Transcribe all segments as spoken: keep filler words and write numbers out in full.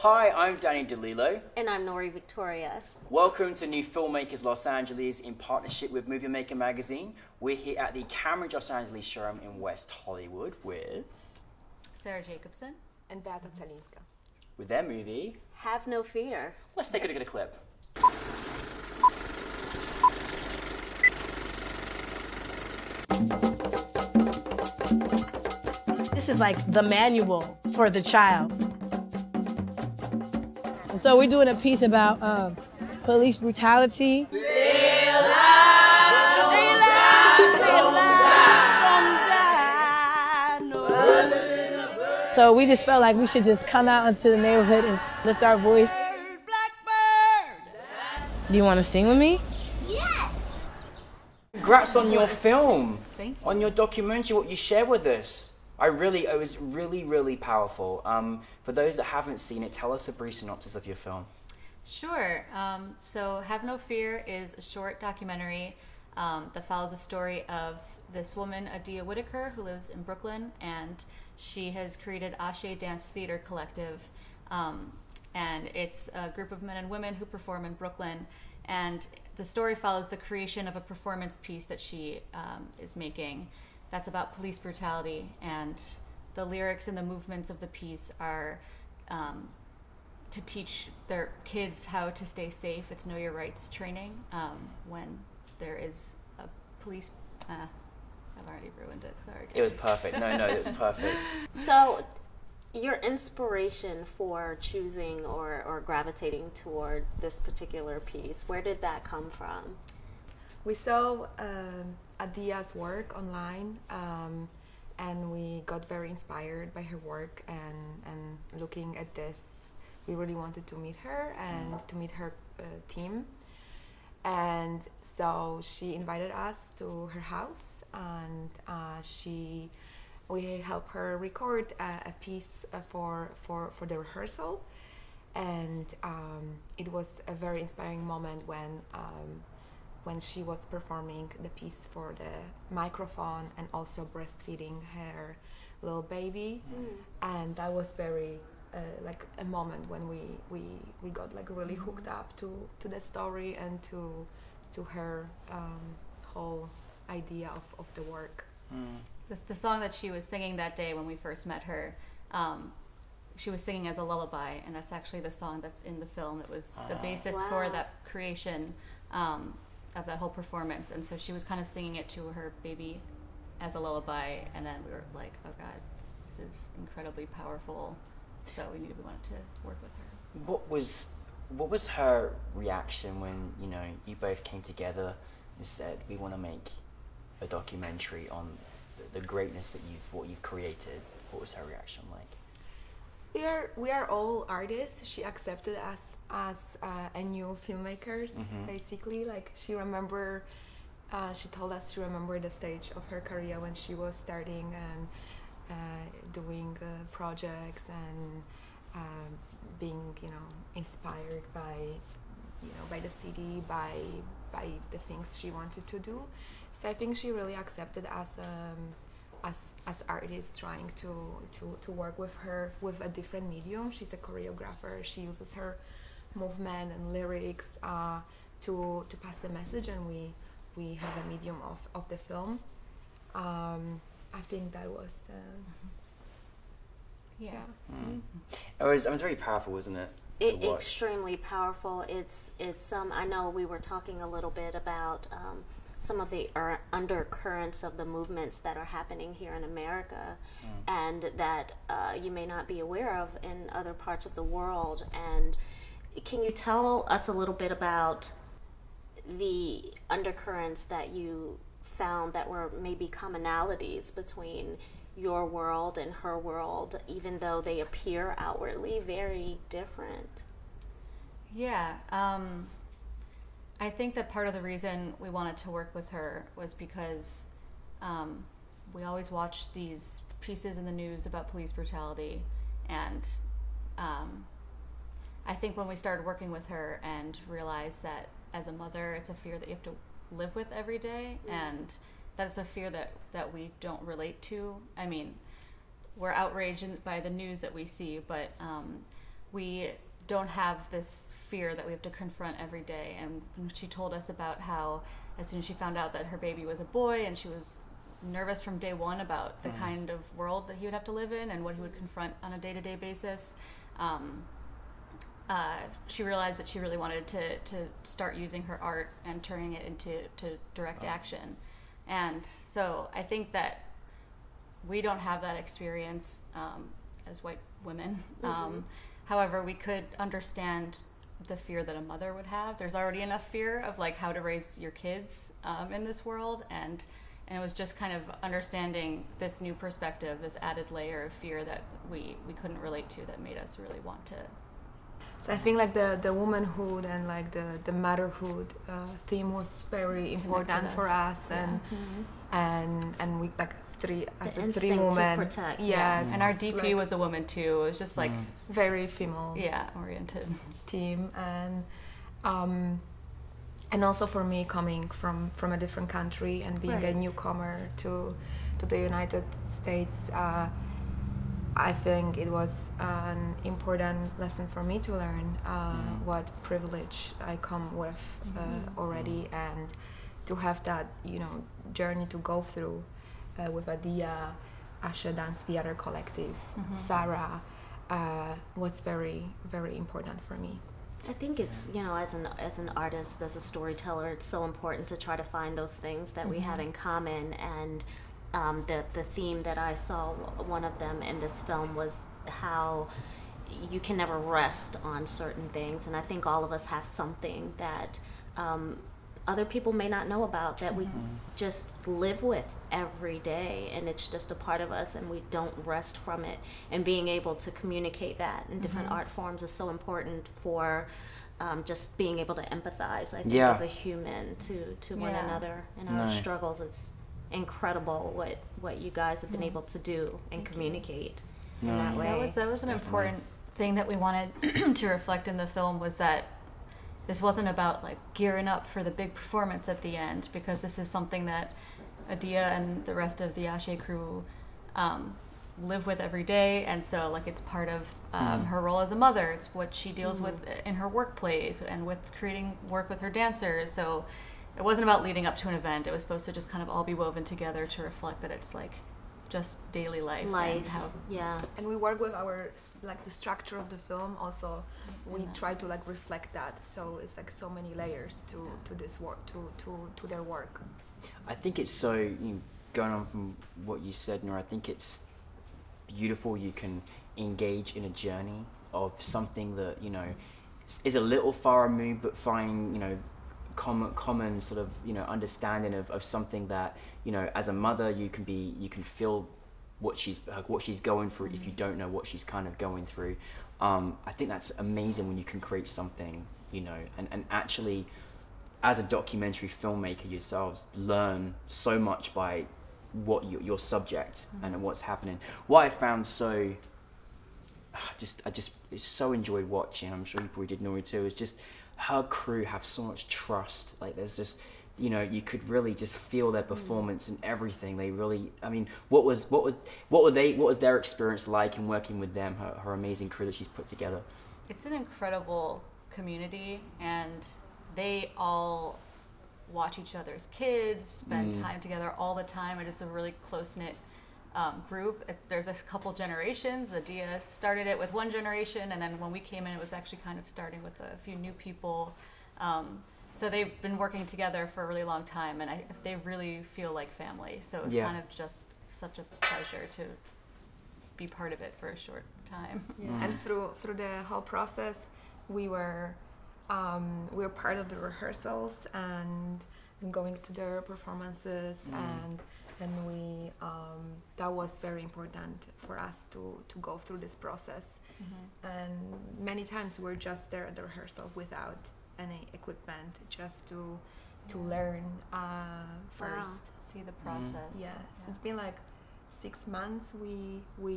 Hi, I'm Danny DeLillo. And I'm Nori Victoria. Welcome to New Filmmakers Los Angeles in partnership with Movie Maker Magazine. We're here at the Cambridge Los Angeles showroom in West Hollywood with Sarah Jacobson and Beata Calinska with their movie Have No Fear. Let's take a look at a clip. This is like the manual for the child. So we're doing a piece about um, police brutality. Stay alive, stay alive, stay alive, don't die. So we just felt like we should just come out into the neighborhood and lift our voice. Blackbird. Do you want to sing with me? Yes! Congrats on your film. Thank you. On your documentary, what you shared with us. I really, it was really, really powerful. Um, for those that haven't seen it, tell us a brief synopsis of your film. Sure. Um, so Have No Fear is a short documentary um, that follows a story of this woman, Adia Whitaker, who lives in Brooklyn, and she has created Ashe Dance Theater Collective. Um, and it's a group of men and women who perform in Brooklyn. And the story follows the creation of a performance piece that she um, is making. That's about police brutality, and the lyrics and the movements of the piece are um, to teach their kids how to stay safe. It's Know Your Rights training um, when there is a police... Uh, I've already ruined it, sorry. It was perfect. No, no, it was perfect. So your inspiration for choosing or, or gravitating toward this particular piece, where did that come from? We saw... Um, Adia's work online, um, and we got very inspired by her work, and, and looking at this, we really wanted to meet her and to meet her uh, team. And so she invited us to her house, and uh, she, we helped her record a, a piece for, for, for the rehearsal, and um, it was a very inspiring moment when um, when she was performing the piece for the microphone and also breastfeeding her little baby. Mm. And that was very, uh, like a moment when we, we, we got like really hooked up to, to the story and to, to her um, whole idea of, of the work. Mm. The, the song that she was singing that day when we first met her, um, she was singing as a lullaby, and that's actually the song that's in the film. It was uh. the basis wow. for that creation. Um, of that whole performance, and so she was kind of singing it to her baby as a lullaby, and then we were like, oh god, this is incredibly powerful, so we knew we wanted to work with her. What was what was her reaction when, you know, you both came together and said, we want to make a documentary on the, the greatness that you've, what you've created? What was her reaction like? We are, we are all artists. She accepted us as uh, a new filmmakers, mm-hmm. basically. Like she remember, uh, she told us she remembered the stage of her career when she was starting and uh, doing uh, projects and uh, being, you know, inspired by, you know, by the city, by by the things she wanted to do. So I think she really accepted us. Um, As, as artists trying to, to, to work with her with a different medium. She's a choreographer. She uses her movement and lyrics uh, to, to pass the message, and we, we have a medium of, of the film. Um, I think that was the... Yeah. Mm. It, was, it was very powerful, wasn't it? It extremely powerful. It's, it's um, I know we were talking a little bit about um, some of the er undercurrents of the movements that are happening here in America, mm. and that uh, you may not be aware of in other parts of the world. And can you tell us a little bit about the undercurrents that you found that were maybe commonalities between your world and her world, even though they appear outwardly very different? Yeah. Um I think that part of the reason we wanted to work with her was because um, we always watch these pieces in the news about police brutality, and um, I think when we started working with her and realized that as a mother, it's a fear that you have to live with every day, mm-hmm. and that's a fear that, that we don't relate to. I mean, we're outraged by the news that we see, but um, we don't have this fear that we have to confront every day. And she told us about how as soon as she found out that her baby was a boy, and she was nervous from day one about the mm. kind of world that he would have to live in and what he would confront on a day-to-day basis, um, uh, she realized that she really wanted to, to start using her art and turning it into to direct oh. action. And so I think that we don't have that experience um, as white women. Mm-hmm. um, However, we could understand the fear that a mother would have. There's already enough fear of like how to raise your kids um, in this world, and and it was just kind of understanding this new perspective, this added layer of fear that we we couldn't relate to, that made us really want to. So I think like the the womanhood and like the the motherhood uh, theme was very important for us, yeah. and mm-hmm. and and we like. Three, as the a three woman, protect. yeah, mm. and our D P like, was a woman too. It was just like mm. very female, yeah, oriented team, and um, and also for me coming from from a different country and being right. a newcomer to to the United States, uh, I think it was an important lesson for me to learn uh, mm. what privilege I come with uh, mm. already, and to have that you know journey to go through. Uh, with Adia, Ashe Dance Theater Collective, mm-hmm. Sarah, uh, was very, very important for me. I think it's, you know, as an as an artist, as a storyteller, it's so important to try to find those things that mm-hmm. we have in common. And um, the, the theme that I saw, one of them in this film, was how you can never rest on certain things. And I think all of us have something that um, other people may not know about, that we mm-hmm. just live with every day, and it's just a part of us, and we don't rest from it. And being able to communicate that in different mm-hmm. art forms is so important for um, just being able to empathize, I think, yeah. as a human to, to yeah. one another in our no. struggles. It's incredible what, what you guys have been mm-hmm. able to do and Thank communicate you. in no. that way. That was, that was an Definitely. important thing that we wanted to reflect in the film, was that this wasn't about like gearing up for the big performance at the end, because this is something that Adia and the rest of the Ashe crew um, live with every day, and so like it's part of um, mm. her role as a mother. It's what she deals mm. with in her workplace and with creating work with her dancers. So it wasn't about leading up to an event. It was supposed to just kind of all be woven together to reflect that it's like just daily life, life. And how yeah. And we work with our like the structure of the film. Also, we yeah. try to like reflect that. So it's like so many layers to yeah. to this work, to to to their work. I think it's so, you know, going on from what you said, Nora. I think it's beautiful. You can engage in a journey of something that you know is a little far removed, but find you know. Common, common sort of you know understanding of, of something that you know as a mother you can be you can feel what she's what she's going through mm-hmm. if you don't know what she's kind of going through. Um, I think that's amazing when you can create something you know and and actually as a documentary filmmaker yourselves learn so much by what you, your subject mm-hmm. and what's happening. What I found so just I just so enjoyed watching. I'm sure you probably did, Nori too. Is just her crew have so much trust. Like there's just, you know, you could really just feel their performance and everything. They really, I mean, what was, what was, what were they, what was their experience like in working with them, her, her amazing crew that she's put together? It's an incredible community, and they all watch each other's kids, spend mm. time together all the time, and it's a really close-knit Um, group. It's, there's a couple generations. Adia started it with one generation, and then when we came in, it was actually kind of starting with a few new people. Um, so they've been working together for a really long time, and I, they really feel like family. So it's yeah. kind of just such a pleasure to be part of it for a short time. Yeah. Mm. And through through the whole process, we were um, we were part of the rehearsals and, and going to their performances mm. and. And we, um, that was very important for us to, to go through this process. Mm-hmm. And many times we're just there at the rehearsal without any equipment, just to to yeah. learn uh, first. Wow. See the process. Mm-hmm. Yes, yeah. It's been like six months we, we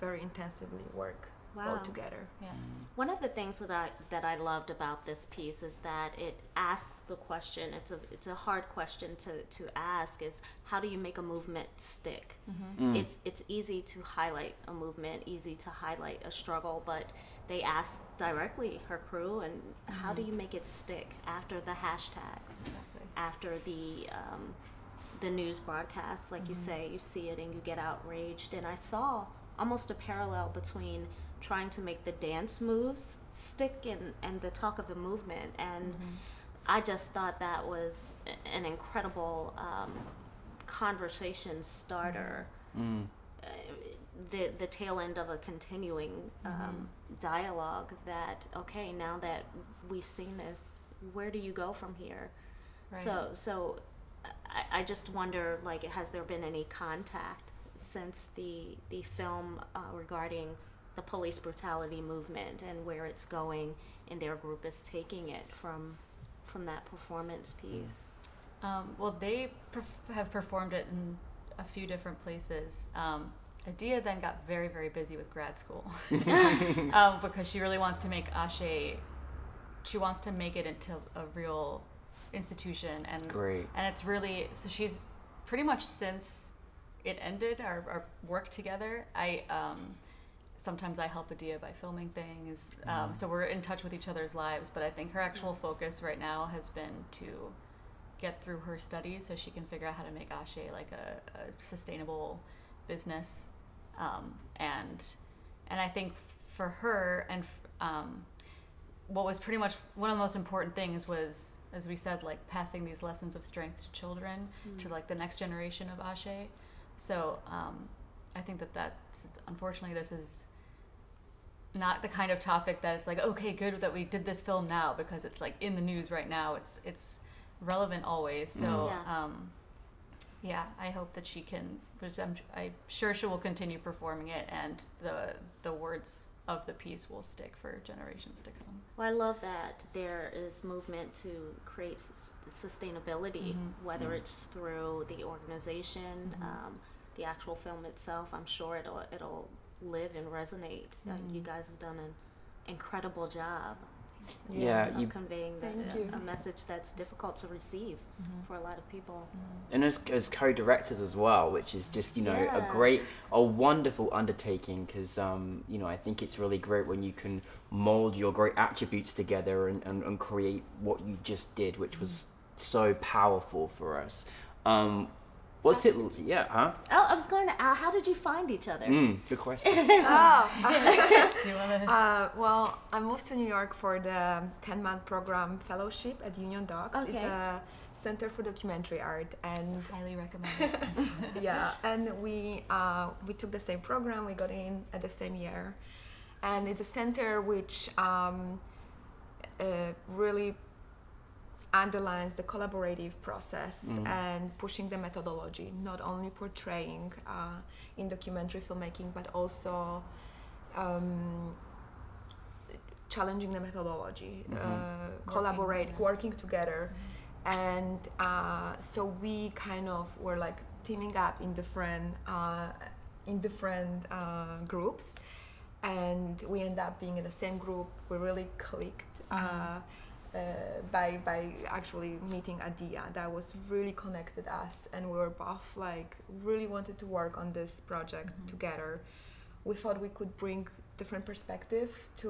very intensively work wow. altogether. Yeah. One of the things that I, that I loved about this piece is that it asks the question, it's a, it's a hard question to, to ask, is how do you make a movement stick? Mm-hmm. mm. It's, it's easy to highlight a movement, easy to highlight a struggle, but they asked directly her crew, and mm-hmm. how do you make it stick after the hashtags, exactly. after the um, the news broadcasts, like mm-hmm. you say, you see it and you get outraged. And I saw almost a parallel between trying to make the dance moves stick and, and the talk of the movement. And mm-hmm. I just thought that was an incredible um, conversation starter. Mm-hmm. uh, the the tail end of a continuing um, mm-hmm. dialogue that, okay, now that we've seen this, where do you go from here? Right. So so I, I just wonder, like, has there been any contact since the, the film uh, regarding the police brutality movement and where it's going, and their group is taking it from from that performance piece? Mm-hmm. Um, well, they perf- have performed it in a few different places. Um, Adia then got very, very busy with grad school um, because she really wants to make Ashe, she wants to make it into a real institution. And Great. And it's really, so she's pretty much since it ended, our, our work together, I um, sometimes I help Adia by filming things. Um, mm. So we're in touch with each other's lives, but I think her actual yes. focus right now has been to get through her studies so she can figure out how to make Ashe like a, a sustainable business. Um, and and I think f- for her, and f- um, what was pretty much one of the most important things was, as we said, like passing these lessons of strength to children, mm. to like the next generation of Ashe. So um, I think that that, since unfortunately this is not the kind of topic that it's like, okay, good that we did this film now because it's like in the news right now. It's it's relevant always. So. Mm. Yeah. Um, Yeah, I hope that she can, which I'm, I'm sure she will continue performing it, and the the words of the piece will stick for generations to come. Well, I love that there is movement to create sustainability, mm-hmm. whether mm-hmm. it's through the organization, mm-hmm. um, the actual film itself. I'm sure it'll, it'll live and resonate. Mm-hmm. Uh, you guys have done an incredible job. Yeah, yeah, you, conveying that, a, a message that's difficult to receive mm-hmm. for a lot of people. Mm-hmm. And as, as co-directors as well, which is just, you know, yeah. a great, a wonderful undertaking because, um, you know, I think it's really great when you can mold your great attributes together and, and, and create what you just did, which was mm-hmm. so powerful for us. Um, What's it? Yeah, huh? Oh, I was going to ask, how did you find each other? Mm, good question. oh. Do you want to? Uh, well, I moved to New York for the ten-month program fellowship at Union Docs. Okay. It's a center for documentary art, and highly recommend it. yeah, and we uh, we took the same program. We got in at the same year, and it's a center which um, uh, really underlines the collaborative process mm. and pushing the methodology, not only portraying uh, in documentary filmmaking, but also um, challenging the methodology, mm-hmm. uh, collaborate, together. working together. Mm-hmm. And uh, so we kind of were like teaming up in different, uh, in different uh, groups, and we end up being in the same group. We really clicked. Mm-hmm. Uh, Uh, by by actually meeting Adia, that was really connected us, and we were both like really wanted to work on this project mm-hmm. together. We thought we could bring different perspective to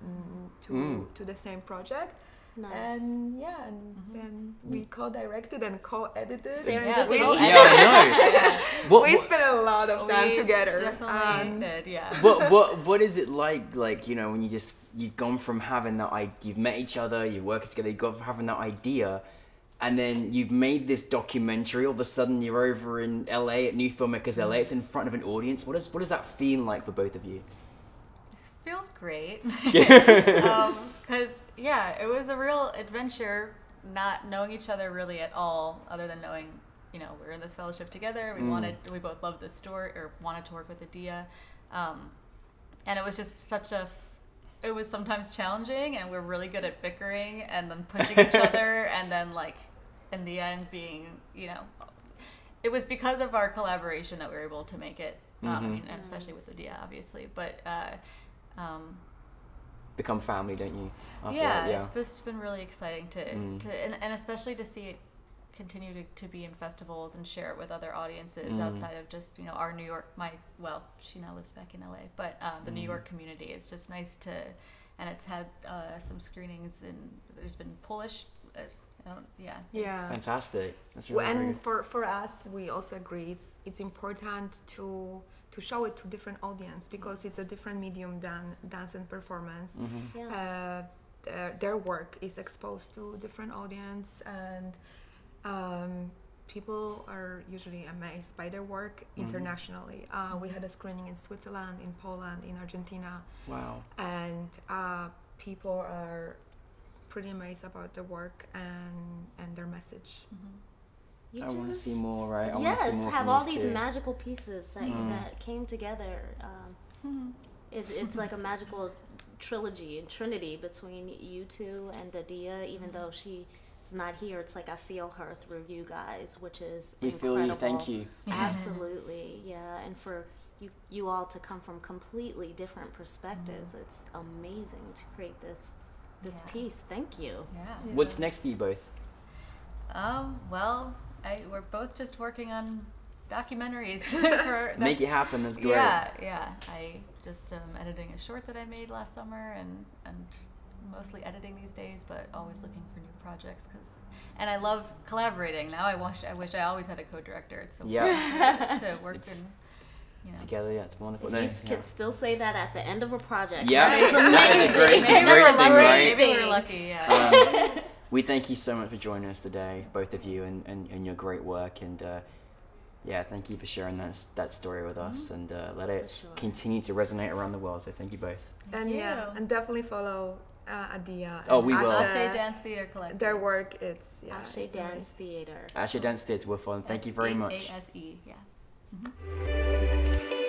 mm, to mm. to the same project. Nice. And yeah, and mm-hmm. then we co-directed and co-edited. Yeah, we, yeah, yeah. What, we what, spent a lot of time together. Definitely um, did, yeah. What what what is it like? Like, you know, when you just you've gone from having that idea, you've met each other, you're working together, you've gone from having that idea, and then you've made this documentary. All of a sudden, you're over in L A at New Filmmakers L A. It's in front of an audience. What is what does that feel like for both of you? Feels great, um, because yeah, it was a real adventure. Not knowing each other really at all, other than knowing, you know, we were in this fellowship together. We mm. wanted, we both loved this story, or wanted to work with Adia, um, and it was just such a. F- it was sometimes challenging, and we're really good at bickering and then pushing each other, and then like, in the end, being, you know, it was because of our collaboration that we were able to make it. Um, mm-hmm. I mean, and especially nice. With Adia, obviously, but. Uh, um, become family, don't you? After yeah, that, yeah, it's just been really exciting to, mm. to and, and especially to see it continue to, to be in festivals and share it with other audiences mm. outside of just, you know, our New York, my, well, she now lives back in L A, but um, the mm. New York community. It's just nice to, and it's had uh, some screenings, and there's been Polish, uh, I don't, yeah. Yeah. Fantastic. That's really well, and for, for us, we also agree, it's, it's important to to show it to different audience, because it's a different medium than dance and performance. Mm-hmm. Yeah. Uh, their, their work is exposed to different audience, and um, people are usually amazed by their work internationally. Mm-hmm. uh, we had a screening in Switzerland, in Poland, in Argentina. Wow. And uh, people are pretty amazed about the work and, and their message. Mm-hmm. You I want to see more, right? I yes, want to see more have all these too. magical pieces that mm. that came together. Um, mm. it, it's like a magical trilogy and trinity between you two and Adia. Even mm. though she's not here, it's like I feel her through you guys, which is we incredible. feel you. Thank you. Absolutely, yeah. And for you, you all to come from completely different perspectives, mm. it's amazing to create this this yeah. piece. Thank you. Yeah. yeah. What's next for you both? Um. Well. I, we're both just working on documentaries. for, Make it happen, that's great. Yeah, yeah. I just am editing a short that I made last summer, and, and mostly editing these days, but always looking for new projects. Cause, and I love collaborating. Now I wish I, wish I always had a co-director. It's so yeah. to work in. Yeah. Together, yeah, it's wonderful. You no, could yeah. still say that at the end of a project. Yeah, right? It's amazing. That is a great, maybe, great we're thing, right? Maybe we're lucky, yeah. Um, we thank you so much for joining us today, both of you, and, and, and your great work. And uh, yeah, thank you for sharing that, that story with us, mm-hmm. and uh, let it sure. continue to resonate around the world. So thank you both. Thank and you. yeah, and definitely follow uh, Adia. Oh, we Ashe, will. Ashe Dance Theater Collective. Their work, it's yeah, Ashe it's Dance nice. Theater. Ashe Dance Theater, we're fun. Thank S A S E, you very much. A S E, yeah. Mm-hmm.